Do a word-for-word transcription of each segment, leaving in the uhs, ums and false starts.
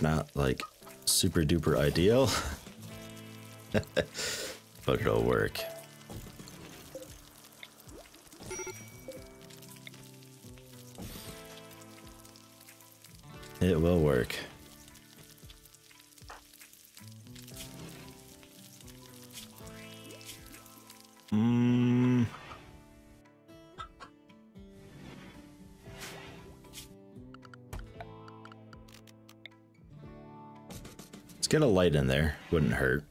It's not like super duper ideal, but it'll work. It will work. Mm. Let's get a light in there. Wouldn't hurt.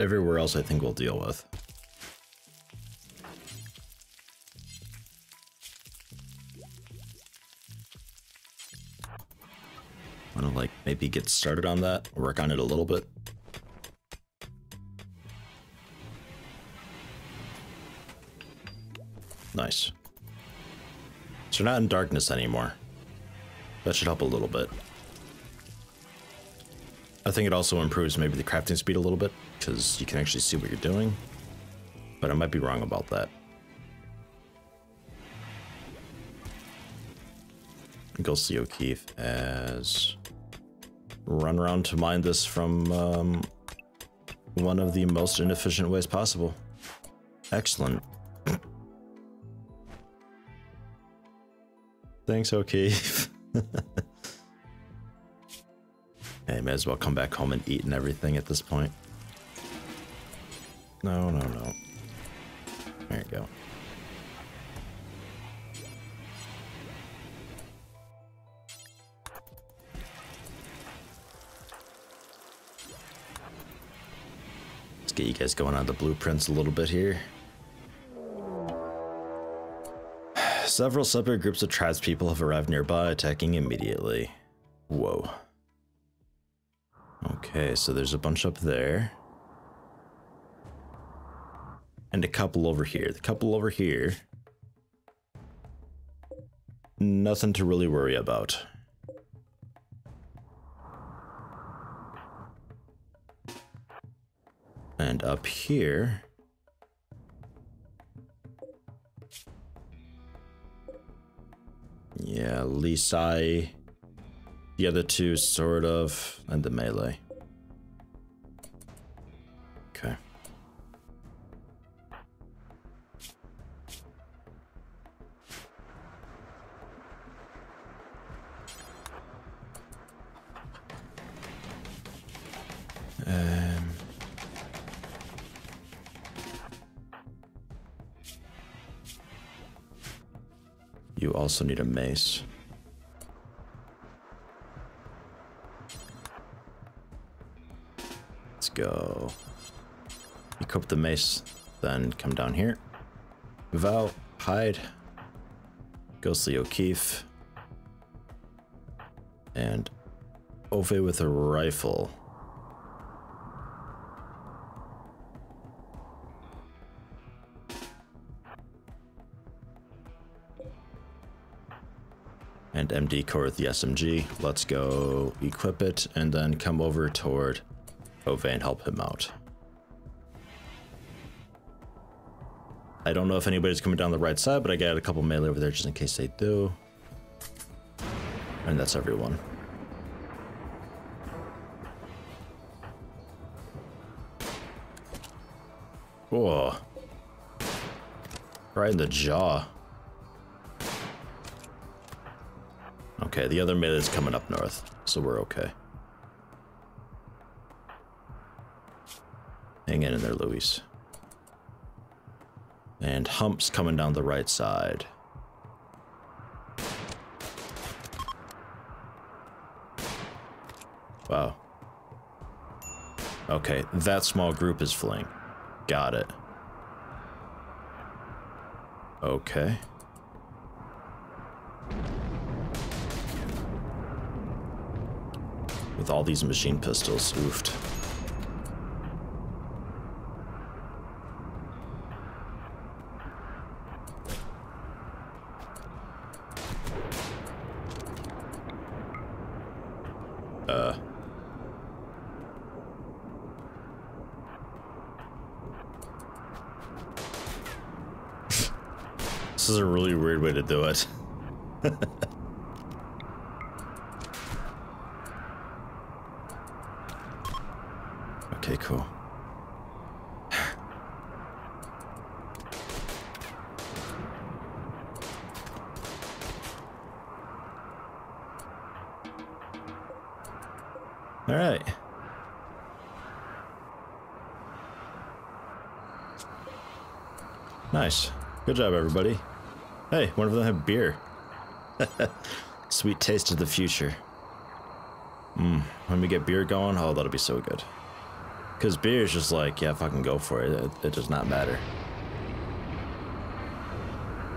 Everywhere else I think we'll deal with. Want to like maybe get started on that, work on it a little bit. Nice. So you're not in darkness anymore. That should help a little bit. I think it also improves maybe the crafting speed a little bit, because you can actually see what you're doing. But I might be wrong about that. Gilsley O'Keefe as... Run around to mine this from um, one of the most inefficient ways possible. Excellent. Thanks, O'Keefe. Hey, may as well come back home and eat and everything at this point. No, no, no. There you go. Let's get you guys going on the blueprints a little bit here. Several separate groups of tribespeople have arrived nearby, attacking immediately. Whoa. Okay, so there's a bunch up there. And a couple over here. The couple over here. Nothing to really worry about. And up here... Yeah, Li-Sai, the other two, sort of, and the melee. Okay. Um... You also need a mace. Let's go. Equip the mace, then come down here. Val, hide. Gilsley O'Keefe. And Ove with a rifle. And M D Corps with the S M G. Let's go equip it and then come over toward Ove and help him out. I don't know if anybody's coming down the right side, but I got a couple melee over there just in case they do. And that's everyone. Whoa. Right in the jaw. Okay, the other melee is coming up north, so we're okay. Hang in there, Luis. And Hump's coming down the right side. Wow. Okay, that small group is fleeing. Got it. Okay. With all these machine pistols, oofed. Uh. This is a really weird way to do it. Okay, cool. All right. Nice. Good job, everybody. Hey, one of them had beer. Sweet taste of the future. Mm, when we get beer going, oh, that'll be so good. Because beer is just like, yeah, fucking go for it. It, it does not matter.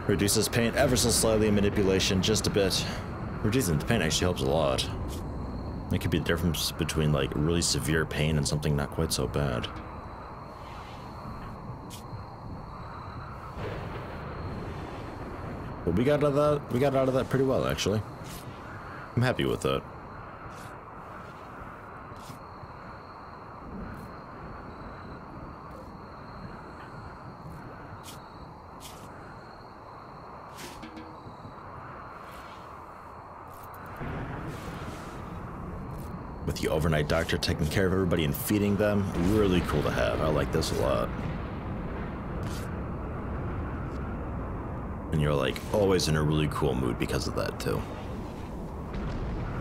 Reduces paint ever so slightly, manipulation just a bit. Reducing the paint actually helps a lot. It could be the difference between like really severe pain and something not quite so bad. But we got out of that we got out of that pretty well actually. I'm happy with that. With the overnight doctor taking care of everybody and feeding them, really cool to have. I like this a lot. And you're like always in a really cool mood because of that too.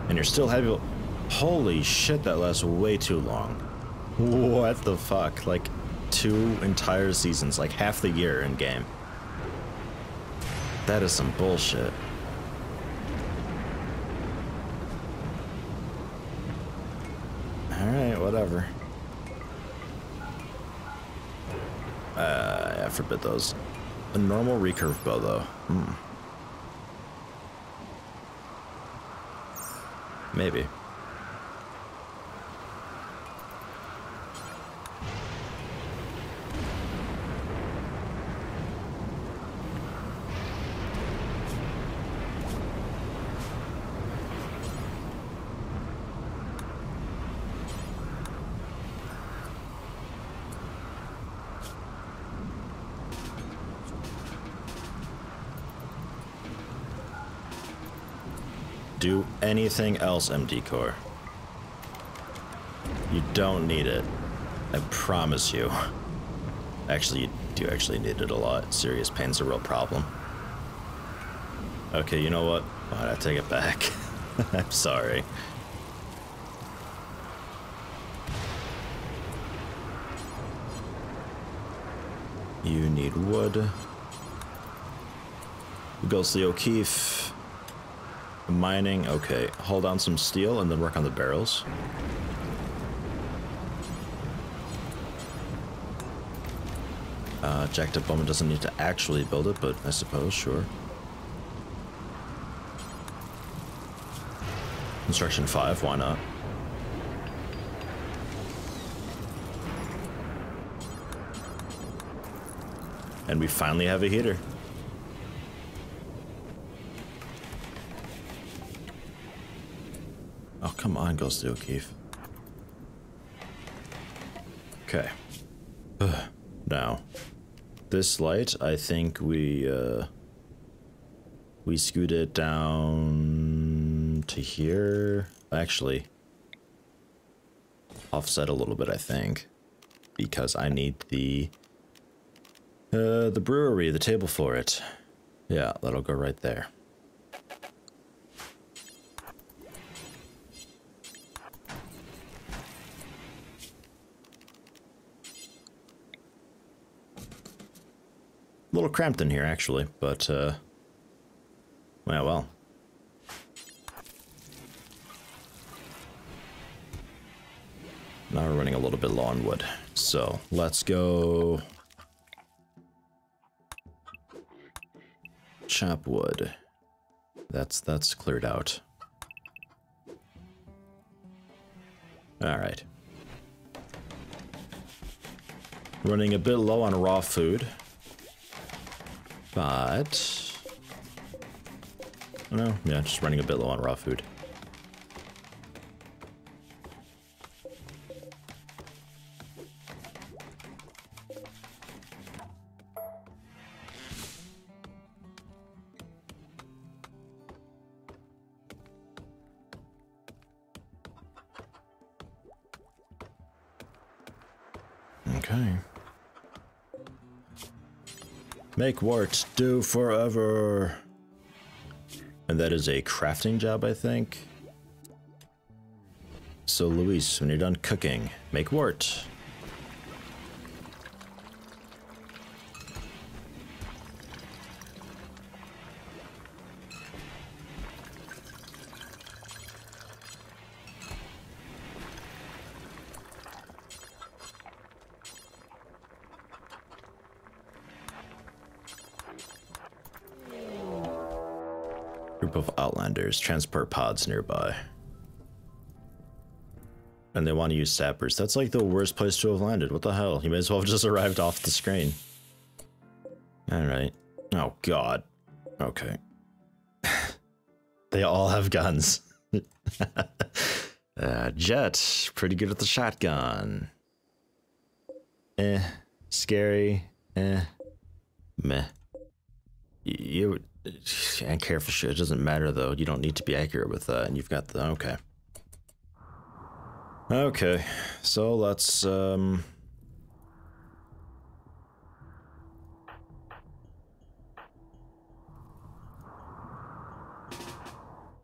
And you're still heavy. Holy shit, that lasts way too long. What the fuck? Like two entire seasons, like half the year in game. That is some bullshit. Alright, whatever. Uh, yeah, forbid those. A normal recurve bow, though. Hmm. Maybe. Do anything else, M D Corps. You don't need it. I promise you. Actually, you do actually need it a lot. Serious pain's a real problem. Okay, you know what? All right, I take it back. I'm sorry. You need wood. Gilsley O'Keefe. Mining, okay. Haul down some steel and then work on the barrels. Uh, Jack Bowman doesn't need to actually build it, but I suppose, sure. Construction five, why not? And we finally have a heater. Oh, come on, Gilsley O'Keefe. Okay. Ugh. Now, this light, I think we, uh... we scoot it down to here. Actually, offset a little bit, I think. Because I need the, uh, the brewery, the table for it. Yeah, that'll go right there. A little cramped in here, actually, but, uh, well, well. Now we're running a little bit low on wood, so let's go chop wood. That's, that's cleared out. All right. Running a bit low on raw food. But, no, yeah, just running a bit low on raw food. Okay. Make warts do forever. And that is a crafting job, I think. So Luis, when you're done cooking, make wart. Group of Outlanders, transport pods nearby. And they want to use sappers. That's like the worst place to have landed. What the hell? You may as well have just arrived off the screen. Alright. Oh god. Okay. They all have guns. uh, Jet, pretty good with the shotgun. Eh. Scary. Eh. Meh. You... And careful shit. It doesn't matter though. You don't need to be accurate with that. And you've got the... Okay. Okay, so let's, um...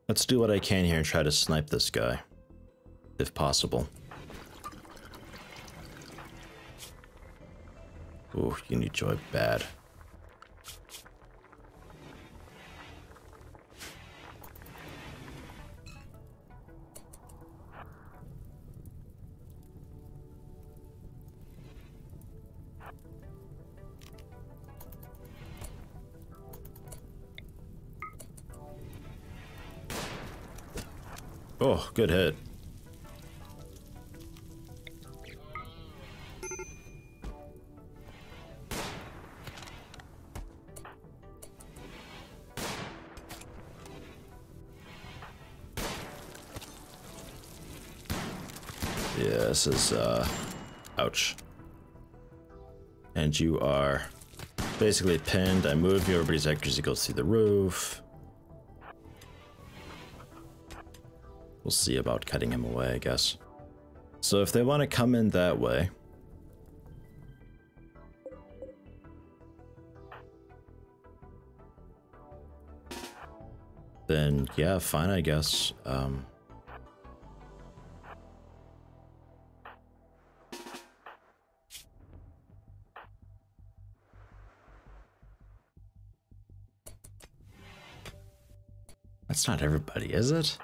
let's do what I can here and try to snipe this guy, if possible. Ooh, you need joy bad. Oh, good hit. Yeah, this is, uh, ouch. And you are basically pinned. I move you, everybody's accuracy goes through the roof. We'll see about cutting him away, I guess. So if they want to come in that way... then, yeah, fine, I guess. Um, that's not everybody, is it?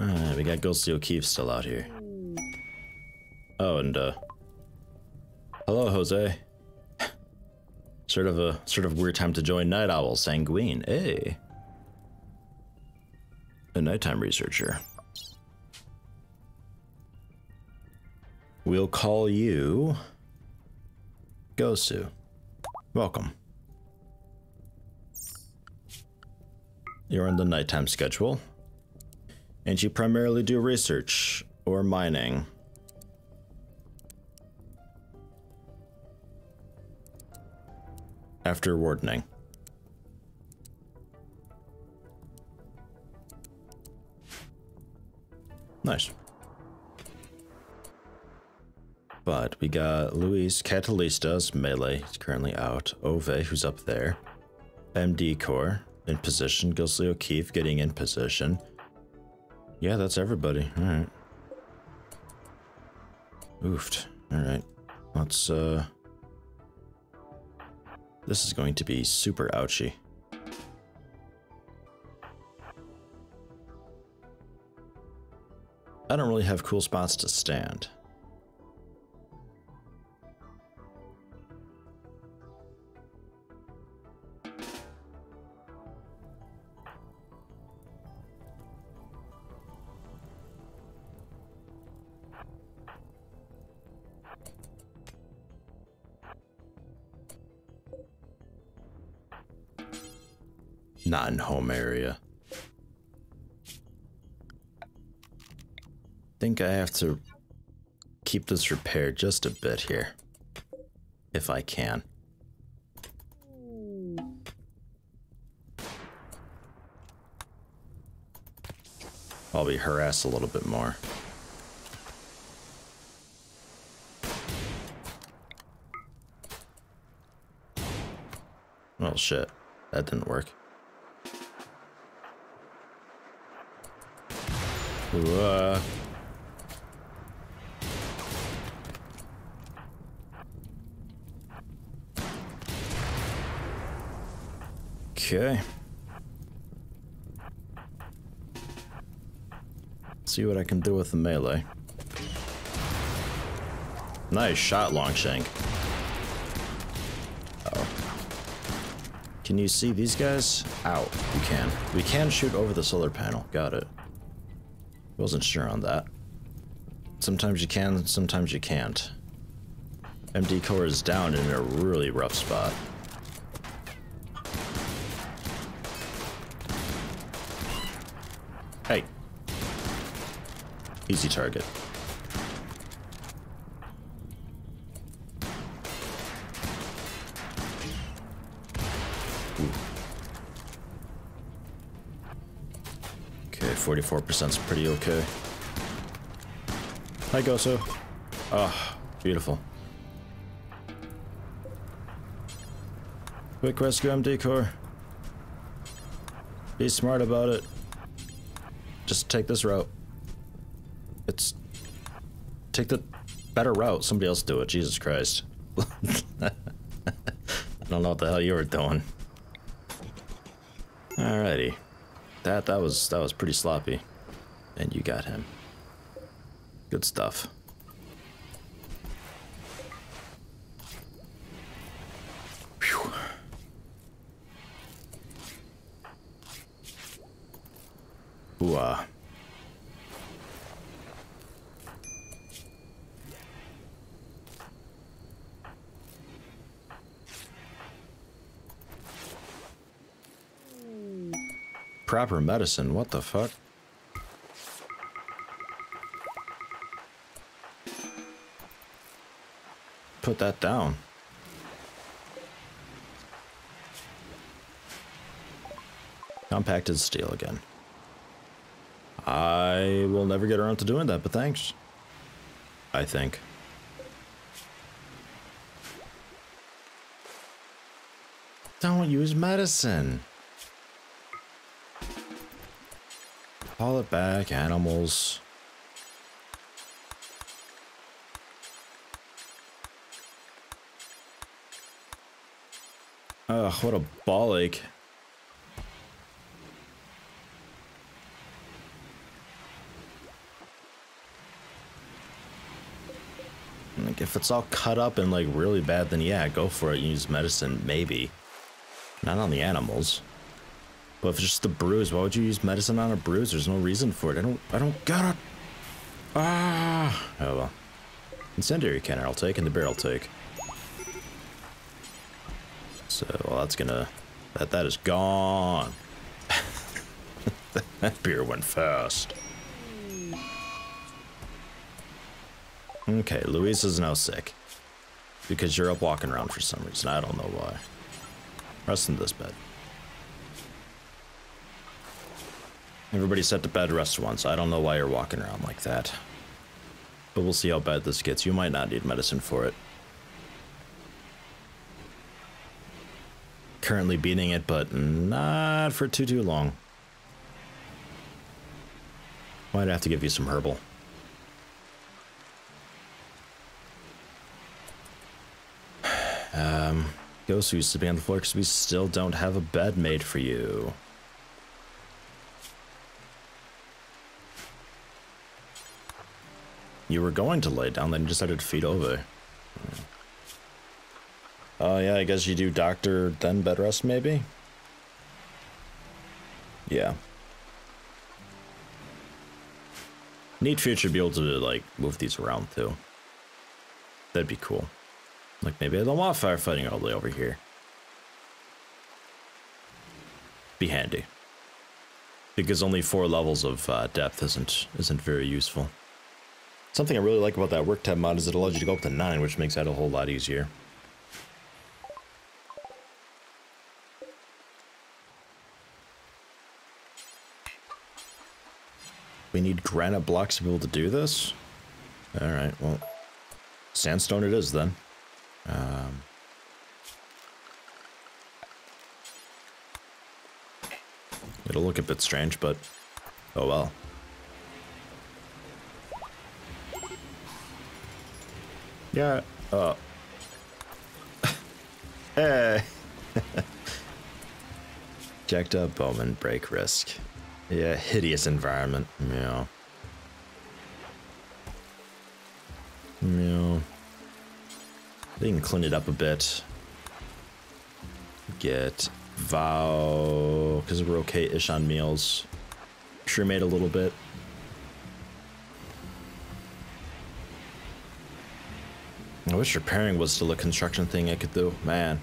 Alright, we got Gilsley O'Keefe still out here. Oh, and uh... hello, Jose. sort of a sort of weird time to join Night Owl, Sanguine, hey. A nighttime researcher. We'll call you... Gosu. Welcome. You're on the nighttime schedule. And you primarily do research or mining. After wardening. Nice. But we got Luis Catalista's melee, he's currently out. Ove, who's up there. M D Corps in position. Gilsley O'Keefe getting in position. Yeah, that's everybody. Alright. Oofed. Alright. Let's, uh... this is going to be super ouchy. I don't really have cool spots to stand. Not in home area. Think I have to keep this repaired just a bit here, if I can. I'll be harassed a little bit more. Oh shit, that didn't work. Whoa. Okay. See what I can do with the melee. Nice shot, Longshank. Uh-oh. Can you see these guys? Ow, we can. We can shoot over the solar panel. Got it. Wasn't sure on that. Sometimes you can, sometimes you can't. M D Corps is down in a really rough spot. Hey. Easy target. forty-four percent is pretty okay. Hi, Gosu. Ah, oh, beautiful. Quick rescue M D Corps. Be smart about it. Just take this route. It's... Take the better route. Somebody else do it. Jesus Christ. I don't know what the hell you were doing. Alrighty. That that was that was pretty sloppy, and you got him. Good stuff. Whew. Ooh, uh. Proper medicine, what the fuck? Put that down. Compacted steel again. I will never get around to doing that, but thanks. I think. Don't use medicine. Haul it back, animals. Ugh, what a ball ache. Like, if it's all cut up and like really bad, then yeah, go for it. Use medicine, maybe. Not on the animals. But if it's just the bruise, why would you use medicine on a bruise? There's no reason for it. I don't I don't got it. Ah. Oh well. Incendiary cannon I'll take and the barrel take. So well, that's gonna that that is gone. That beer went fast. Okay, Luis is now sick. Because you're up walking around for some reason. I don't know why. Rest in this bed. Everybody set to bed, rest once. I don't know why you're walking around like that. But we'll see how bad this gets. You might not need medicine for it. Currently beating it, but not for too, too long. Might have to give you some herbal. Um, Gosu used to be on the floor because we still don't have a bed made for you. You were going to lay down, then you decided to feed Ove. Oh uh, yeah, I guess you do doctor, then bed rest, maybe? Yeah. Neat future to be able to, like, move these around, too. That'd be cool. Like, maybe I don't want firefighting all the way over here. Be handy. Because only four levels of uh, depth isn't isn't very useful. Something I really like about that work tab mod is it allows you to go up to nine, which makes that a whole lot easier. We need granite blocks to be able to do this? Alright, well, sandstone it is then. Um, It'll look a bit strange, but oh well. Yeah, oh. Hey! Jacked up Bowman break risk. Yeah, hideous environment. Meow. Meow. They can clean it up a bit. Get Val, because we're okay-ish on meals. Cremate a little bit. I wish repairing was still a construction thing I could do. Man.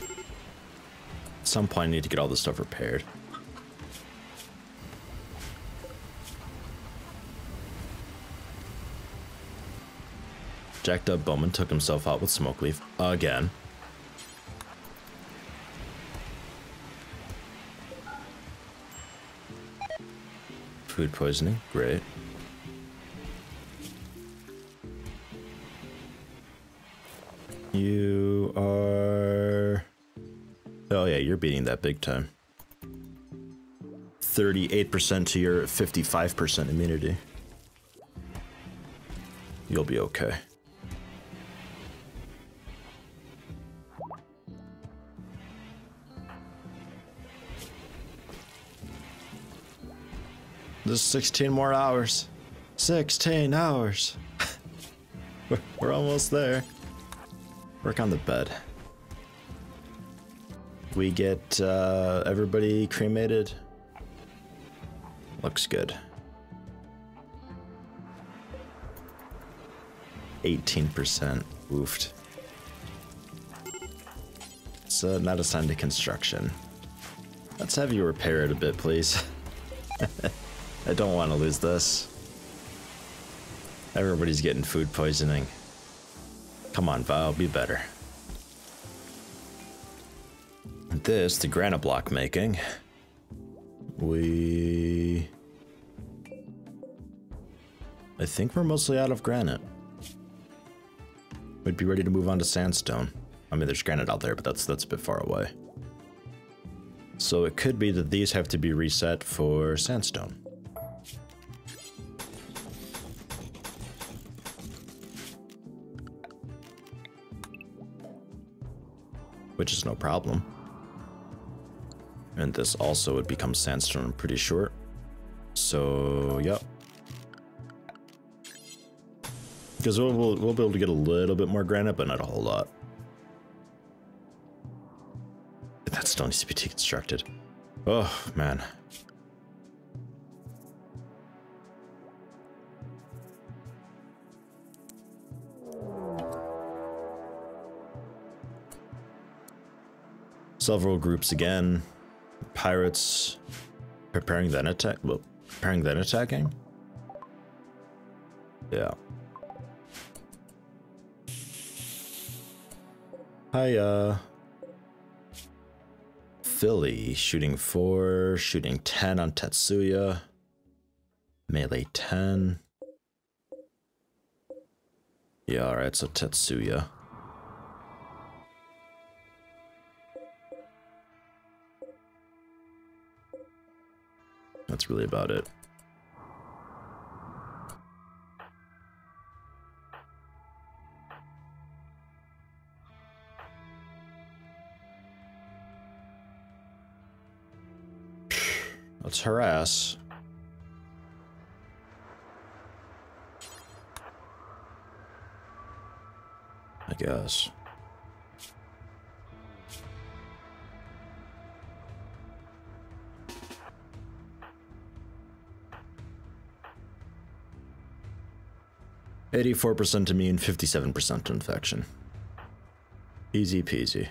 At some point I need to get all this stuff repaired. Jacked up Bowman took himself out with smoke leaf again. Food poisoning, great. You are... oh yeah, you're beating that big time. thirty-eight percent to your fifty-five percent immunity. You'll be okay. There's sixteen more hours. sixteen hours. we're, we're almost there. Work on the bed. We get uh, everybody cremated. Looks good. eighteen percent. Oofed. It's uh, not assigned to construction. Let's have you repair it a bit, please. I don't want to lose this. Everybody's getting food poisoning. Come on, Val, be better. This, the granite block making. We... I think we're mostly out of granite. We'd be ready to move on to sandstone. I mean, there's granite out there, but that's, that's a bit far away. So it could be that these have to be reset for sandstone. Which is no problem. And this also would become sandstone, I'm pretty sure. So, yep. Because we'll, we'll, we'll be able to get a little bit more granite, but not a whole lot. That still needs to be deconstructed. Oh, man. Several groups again. Pirates preparing then attack. Well, preparing then attacking. Yeah. Hiya. Philly shooting four, shooting ten on Tetsuya. Melee ten. Yeah, all right. So Tetsuya. That's really about it. Let's harass. I guess. eighty-four percent immune, fifty-seven percent infection. Easy peasy.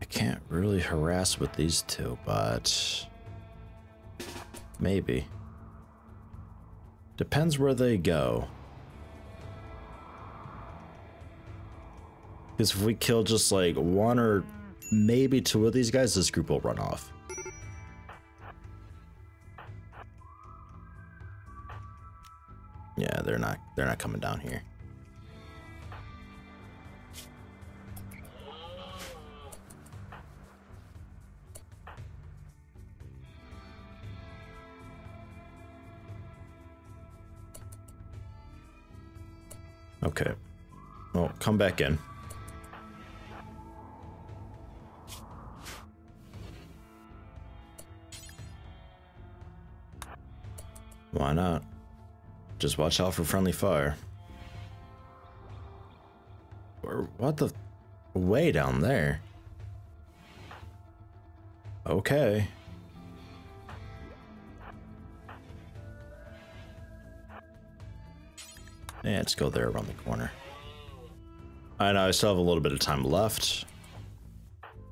I can't really harass with these two, but maybe. Depends where they go. Because if we kill just like one or maybe two of these guys, this group will run off. Yeah, they're not they're not coming down here. Okay. Well, come back in. Why not? Just watch out for friendly fire. Or what the? Way down there. Okay. Yeah, let's go there around the corner. I know I still have a little bit of time left,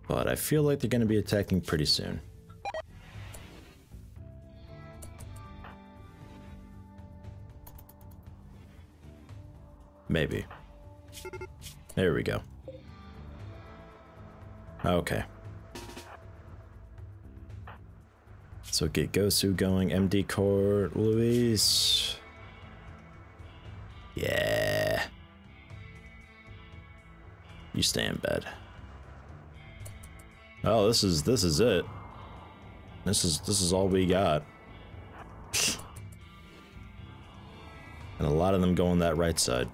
but I feel like they're going to be attacking pretty soon. Maybe. There we go. Okay. So get Gosu going, M D Corps, Luis. Yeah. You stay in bed. Oh, this is this is it. This is this is all we got. And a lot of them going that right side.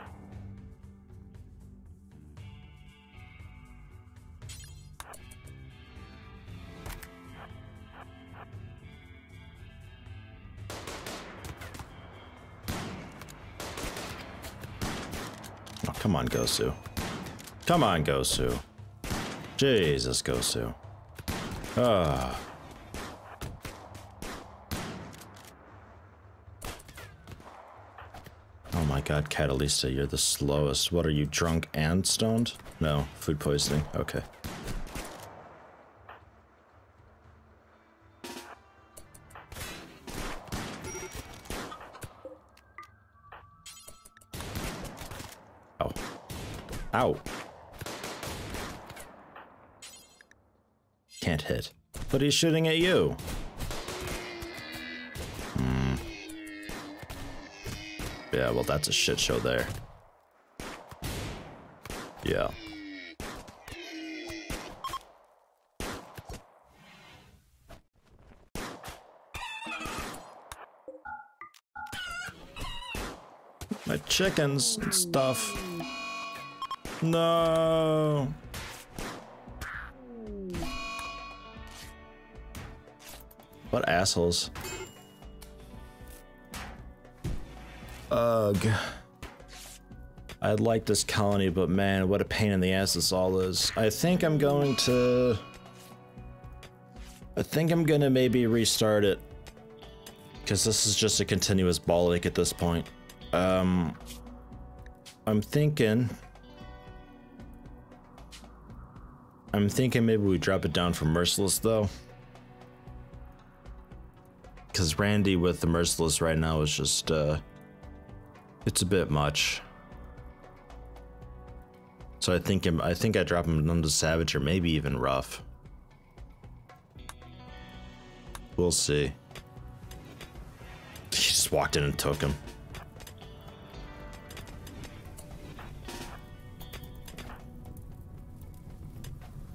Come on, Gosu. Come on, Gosu. Jesus, Gosu. Ah. Oh my god, Catalista, you're the slowest. What, are you drunk and stoned? No, food poisoning. Okay. Ow. Can't hit. But he's shooting at you. Hmm. Yeah, well, that's a shit show there. Yeah. My chickens and stuff. No. What assholes. Ugh. I like this colony, but man, what a pain in the ass this all is. I think I'm going to... I think I'm gonna maybe restart it. Because this is just a continuous ball ache at this point. Um... I'm thinking... I'm thinking maybe we drop it down for Merciless, though. Because Randy with the Merciless right now is just, uh... it's a bit much. So I think I think I drop him down to Savage or maybe even Rough. We'll see. He just walked in and took him.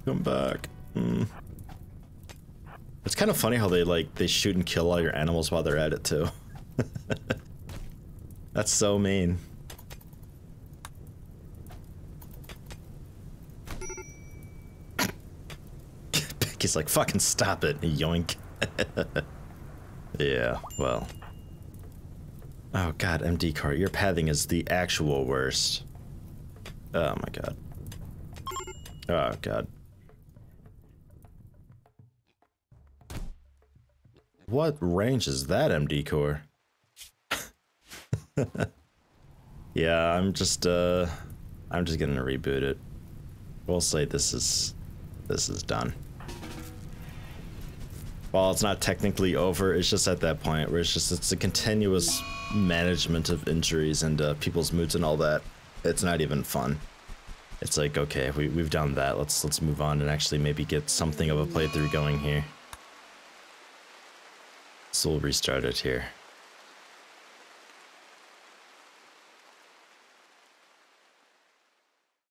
Come back. Mm. It's kind of funny how they like they shoot and kill all your animals while they're at it too. That's so mean. He's like, fucking stop it, yoink. Yeah, well. Oh god, M D Cart, your pathing is the actual worst. Oh my god. Oh god. What range is that, M D Corps? Yeah, I'm just uh I'm just gonna reboot it. We'll say this is this is done. While it's not technically over, it's just at that point where it's just it's a continuous management of injuries and uh, people's moods and all that. It's not even fun. It's like, okay, we we've done that. Let's let's move on and actually maybe get something of a playthrough going here. So we'll restart it here.